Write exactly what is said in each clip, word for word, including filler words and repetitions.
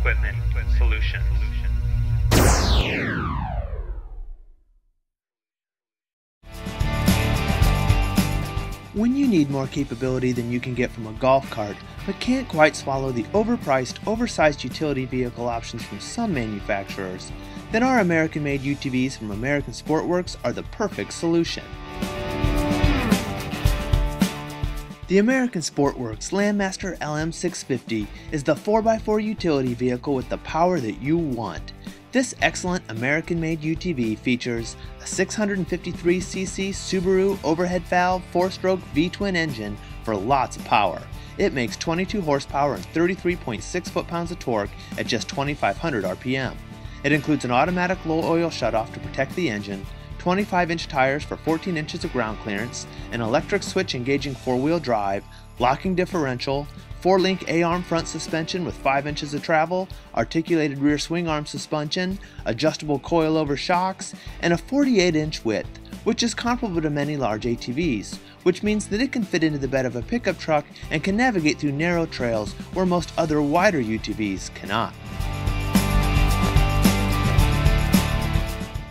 Equipment Solutions. When you need more capability than you can get from a golf cart, but can't quite swallow the overpriced, oversized utility vehicle options from some manufacturers, then our American-made U T Vs from American SportWorks are the perfect solution. The American SportWorks Landmaster L M six fifty is the four by four utility vehicle with the power that you want. This excellent American-made U T V features a six hundred fifty-three c c Subaru overhead valve four-stroke V-twin engine for lots of power. It makes twenty-two horsepower and thirty-three point six foot-pounds of torque at just twenty-five hundred R P M. It includes an automatic low oil shutoff to protect the engine, twenty-five inch tires for fourteen inches of ground clearance, an electric switch engaging four-wheel drive, locking differential, four-link A-arm front suspension with five inches of travel, articulated rear swing arm suspension, adjustable coilover shocks, and a forty-eight inch width, which is comparable to many large A T Vs, which means that it can fit into the bed of a pickup truck and can navigate through narrow trails where most other wider U T Vs cannot.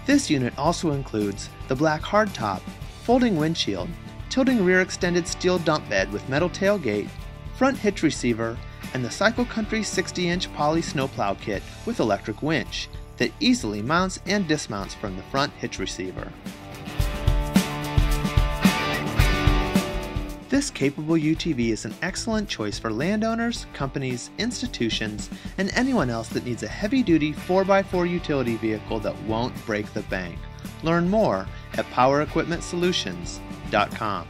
This unit also includes the black hardtop, folding windshield, tilting rear extended steel dump bed with metal tailgate, front hitch receiver, and the Cycle Country sixty inch poly snowplow kit with electric winch that easily mounts and dismounts from the front hitch receiver. This capable U T V is an excellent choice for landowners, companies, institutions, and anyone else that needs a heavy-duty four by four utility vehicle that won't break the bank. Learn more at Power Equipment Solutions dot com.